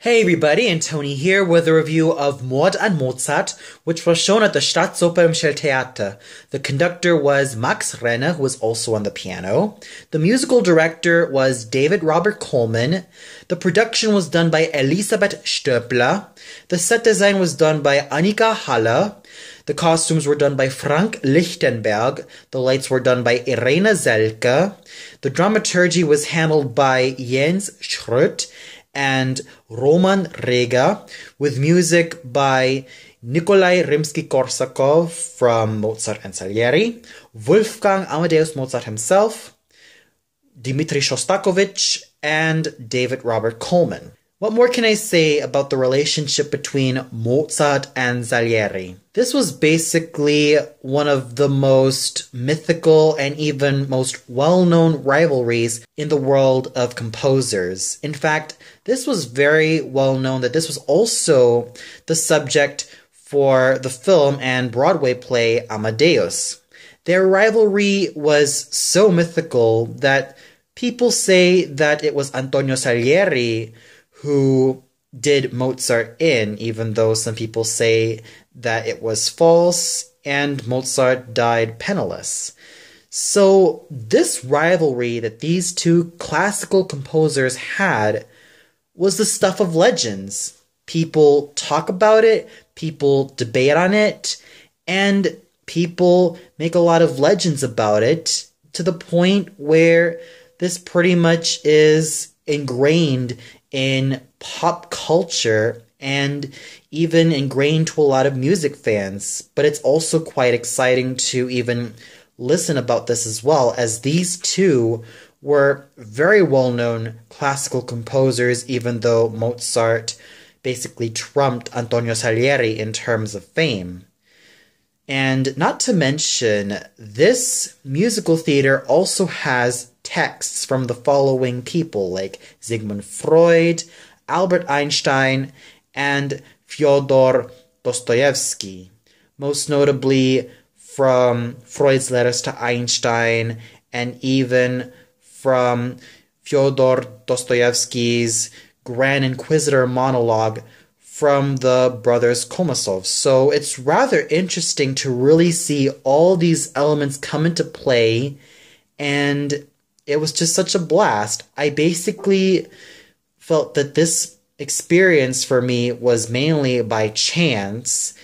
Hey everybody, and Tony here with a review of Mord an Mozart, which was shown at the Staatsoper im Schiller Theater. The conductor was Max Renner, who was also on the piano. The musical director was David Robert Coleman. The production was done by Elisabeth Stöppler. The set design was done by Annika Haller. The costumes were done by Frank Lichtenberg. The lights were done by Irene Selke. The dramaturgy was handled by Jens Schrödt and Roman Rega, with music by Nikolai Rimsky-Korsakov from Mozart and Salieri, Wolfgang Amadeus Mozart himself, Dmitry Shostakovich, and David Robert Coleman. What more can I say about the relationship between Mozart and Salieri? This was basically one of the most mythical and even most well-known rivalries in the world of composers. In fact, this was very well known that this was also the subject for the film and Broadway play Amadeus. Their rivalry was so mythical that people say that it was Antonio Salieri who did Mozart in, even though some people say that it was false and Mozart died penniless. So this rivalry that these two classical composers had was the stuff of legends. People talk about it, people debate on it, and people make a lot of legends about it, to the point where this pretty much is ingrained in pop culture and even ingrained to a lot of music fans. But it's also quite exciting to even listen about this as well, as these two were very well-known classical composers, even though Mozart basically trumped Antonio Salieri in terms of fame. And not to mention, this musical theater also has texts from the following people, like Sigmund Freud, Albert Einstein, and Fyodor Dostoevsky, most notably from Freud's letters to Einstein, and even from Fyodor Dostoevsky's Grand Inquisitor monologue from the Brothers Karamazov. So it's rather interesting to really see all these elements come into play, and it was just such a blast. I basically felt that this experience for me was mainly by chance,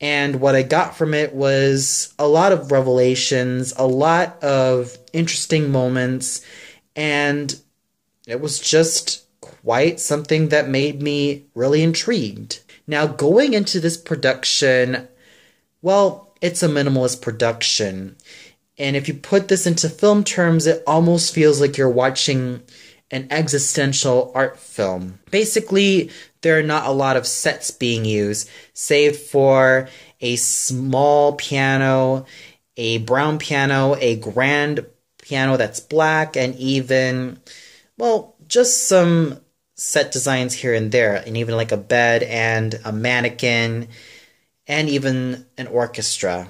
and what I got from it was a lot of revelations, a lot of interesting moments, and it was just quite something that made me really intrigued. Now, going into this production, well, it's a minimalist production. And if you put this into film terms, it almost feels like you're watching an existential art film. Basically, there are not a lot of sets being used, save for a small piano, a brown piano, a grand piano that's black, and even, well, just some set designs here and there, and even like a bed and a mannequin, and even an orchestra.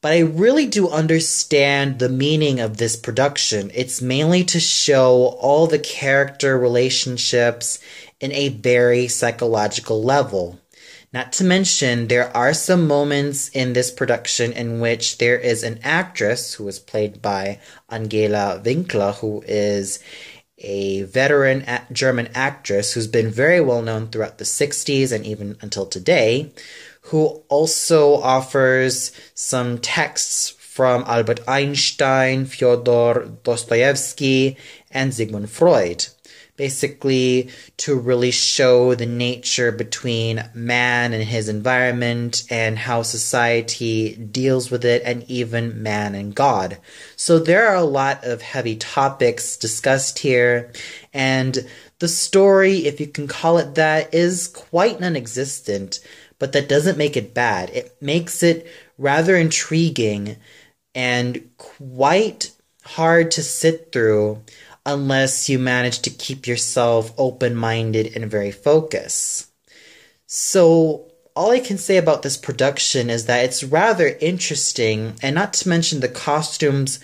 But I really do understand the meaning of this production. It's mainly to show all the character relationships in a very psychological level. Not to mention, there are some moments in this production in which there is an actress who is played by Angela Winkler, who is a veteran German actress who's been very well known throughout the 60s and even until today, who also offers some texts from Albert Einstein, Fyodor Dostoevsky, and Sigmund Freud, basically to really show the nature between man and his environment and how society deals with it, and even man and God. So there are a lot of heavy topics discussed here, and the story, if you can call it that, is quite non-existent. But that doesn't make it bad. It makes it rather intriguing and quite hard to sit through unless you manage to keep yourself open-minded and very focused. So all I can say about this production is that it's rather interesting, and not to mention the costumes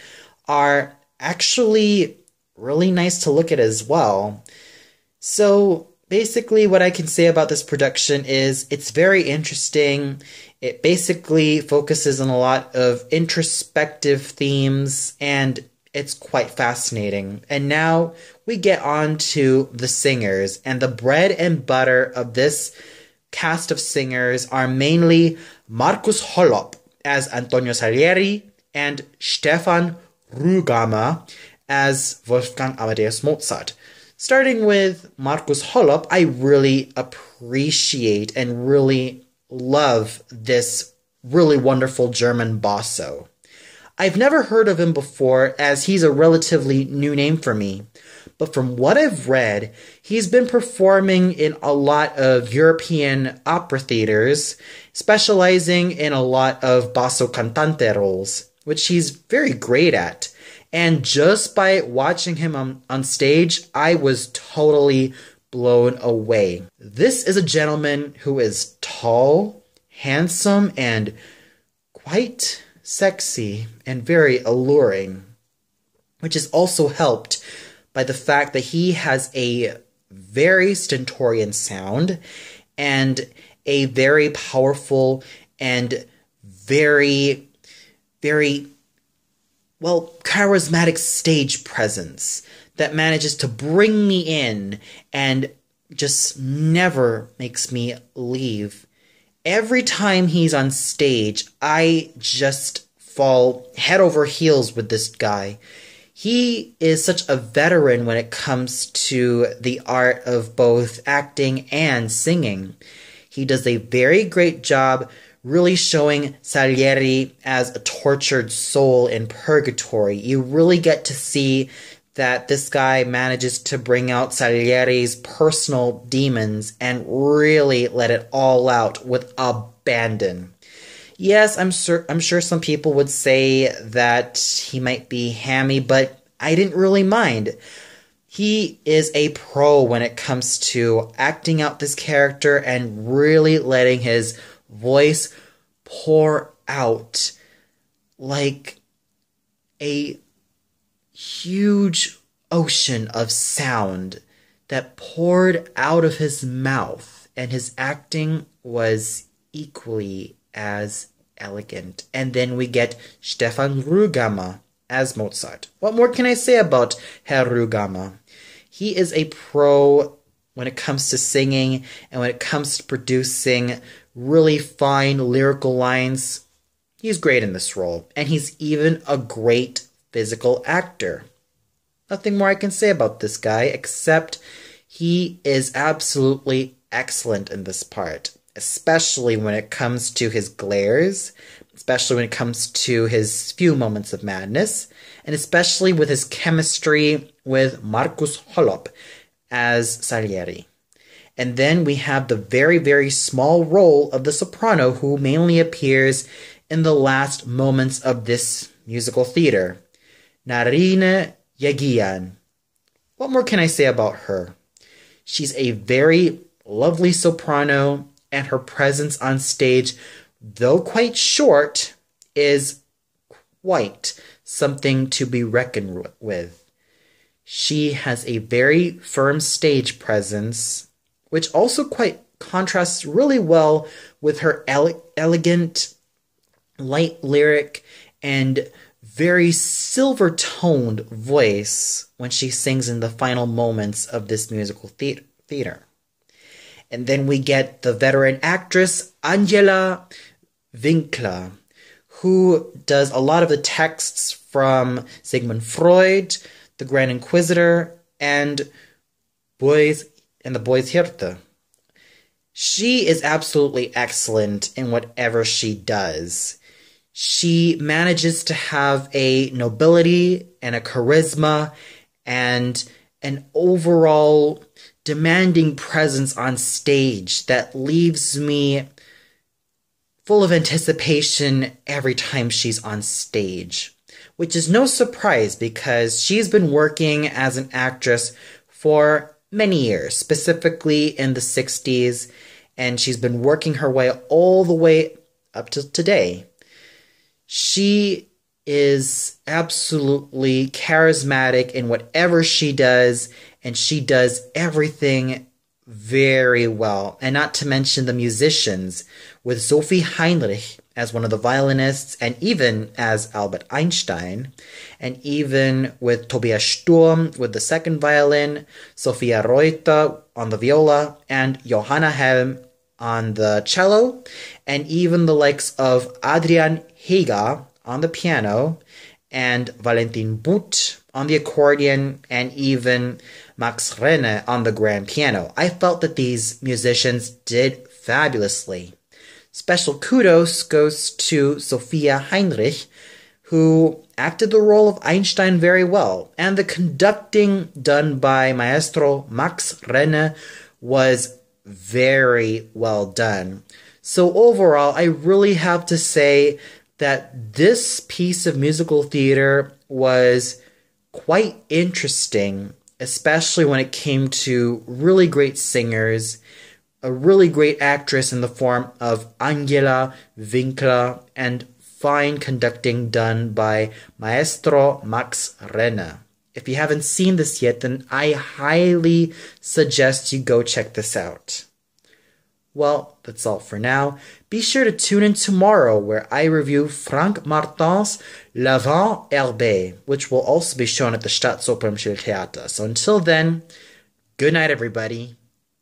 are actually really nice to look at as well. So Basically, what I can say about this production is it's very interesting. It basically focuses on a lot of introspective themes, and it's quite fascinating. And now we get on to the singers, and the bread and butter of this cast of singers are mainly Markus Hollop as Antonio Salieri and Stephan Rügamer as Wolfgang Amadeus Mozart. Starting with Markus Hollop, I really appreciate and really love this really wonderful German basso. I've never heard of him before, as he's a relatively new name for me. But from what I've read, he's been performing in a lot of European opera theaters, specializing in a lot of basso cantante roles, which he's very great at. And just by watching him on stage, I was totally blown away. This is a gentleman who is tall, handsome, and quite sexy and very alluring, which is also helped by the fact that he has a very stentorian sound and a very powerful and very well, charismatic stage presence that manages to bring me in and just never makes me leave. Every time he's on stage, I just fall head over heels with this guy. He is such a veteran when it comes to the art of both acting and singing. He does a very great job really showing Salieri as a tortured soul in purgatory. You really get to see that this guy manages to bring out Salieri's personal demons and really let it all out with abandon. Yes, I'm sure some people would say that he might be hammy, but I didn't really mind. He is a pro when it comes to acting out this character and really letting his voice pour out like a huge ocean of sound that poured out of his mouth, and his acting was equally as elegant. And then we get Stephan Rügamer as Mozart. What more can I say about Herr Rügamer? He is a pro when it comes to singing and when it comes to producing really fine lyrical lines. He's great in this role, and he's even a great physical actor. Nothing more I can say about this guy, except he is absolutely excellent in this part, especially when it comes to his glares, especially when it comes to his few moments of madness, and especially with his chemistry with Markus Hollop as Salieri. And then we have the very, very small role of the soprano, who mainly appears in the last moments of this musical theater, Narine Yeghiyan. What more can I say about her? She's a very lovely soprano, and her presence on stage, though quite short, is quite something to be reckoned with. She has a very firm stage presence, which also quite contrasts really well with her elegant, light lyric, and very silver-toned voice when she sings in the final moments of this musical theater. And then we get the veteran actress Angela Winkler, who does a lot of the texts from Sigmund Freud, The Grand Inquisitor, and the Boys Hirte. She is absolutely excellent in whatever she does. She manages to have a nobility and a charisma and an overall demanding presence on stage that leaves me full of anticipation every time she's on stage, which is no surprise because she's been working as an actress for many years, specifically in the 60s, and she's been working her way all the way up to today. She is absolutely charismatic in whatever she does, and she does everything very well, and not to mention the musicians, with Sophie Heinrich as one of the violinists, and even as Albert Einstein, and even with Tobias Sturm with the second violin, Sophia Reuter on the viola, and Johanna Helm on the cello, and even the likes of Adrian Heger on the piano, and Valentin Butt on the accordion, and even Max Renner on the grand piano. I felt that these musicians did fabulously. Special kudos goes to Sophia Heinrich, who acted the role of Einstein very well, and the conducting done by Maestro Max Renner was very well done. So overall, I really have to say that this piece of musical theater was quite interesting, especially when it came to really great singers, a really great actress in the form of Angela Winkler, and fine conducting done by Maestro Max Renner. If you haven't seen this yet, then I highly suggest you go check this out. Well, that's all for now. Be sure to tune in tomorrow where I review Frank Martin's Le Vent d'Herbe, which will also be shown at the Staatsoper im Schiller Theater. So until then, good night, everybody.